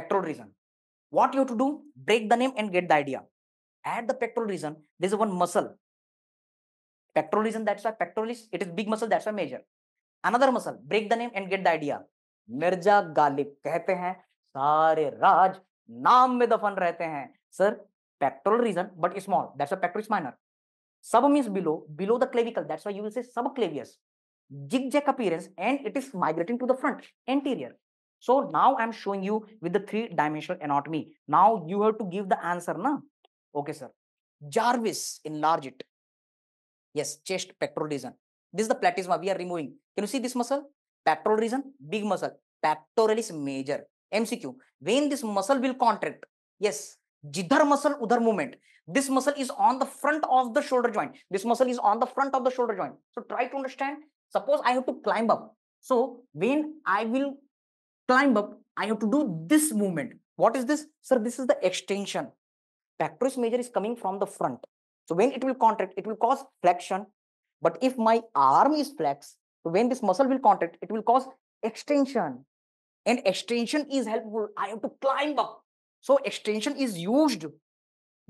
pectoral region. What you have to do? Break the name and get the idea. At the pectoral region, there is one muscle. Pectoral region, that's why pectoralis, it is big muscle, that's why major. Another muscle, break the name and get the idea. Mirza Ghalib कहते हैं सारे राज नाम में दफन रहते हैं. Sir, pectoral region but small, that's why pectoris minor. Sub means below, below the clavicle, that's why you will say subclavius. Zigzag appearance and it is migrating to the front, anterior. So now I am showing you with the three-dimensional anatomy. Now you have to give the answer, na? Okay, sir. Jarvis, enlarge it. Yes, chest, pectoral region. This is the platysma we are removing. Can you see this muscle? Pectoral region, big muscle. Pectoralis major. MCQ. When this muscle will contract. Yes. Jidhar muscle, udhar movement. This muscle is on the front of the shoulder joint. This muscle is on the front of the shoulder joint. So try to understand. Suppose I have to climb up. So when I will climb up, I have to do this movement. What is this? Sir, this is the extension. Pectoris major is coming from the front. So when it will contract, it will cause flexion. But if my arm is flexed, so when this muscle will contract, it will cause extension. And extension is helpful. I have to climb up. So extension is used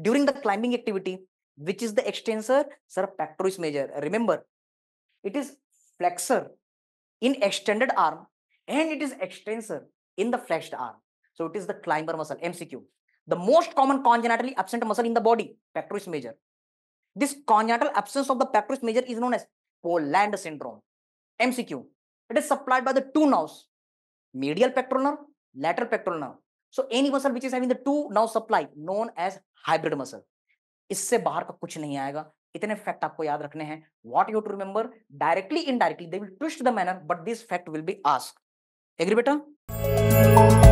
during the climbing activity. Which is the extensor? Sir, pectoris major. Remember, it is flexor in extended arm and it is extensor in the flexed arm. So it is the climber muscle, MCQ. The most common congenitally absent muscle in the body, pectoris major. This congenital absence of the pectoris major is known as Poland syndrome, MCQ. It is supplied by the two nerves, medial pectoral nerve, lateral pectoral nerve. So any muscle which is having the two nerves supply, known as hybrid muscle. इससे बाहर का कुछ नहीं आएगा. इतने fact आपको याद रखने हैं. What you have to remember, directly, indirectly, they will twist the manner, but this fact will be asked. Agree, beta?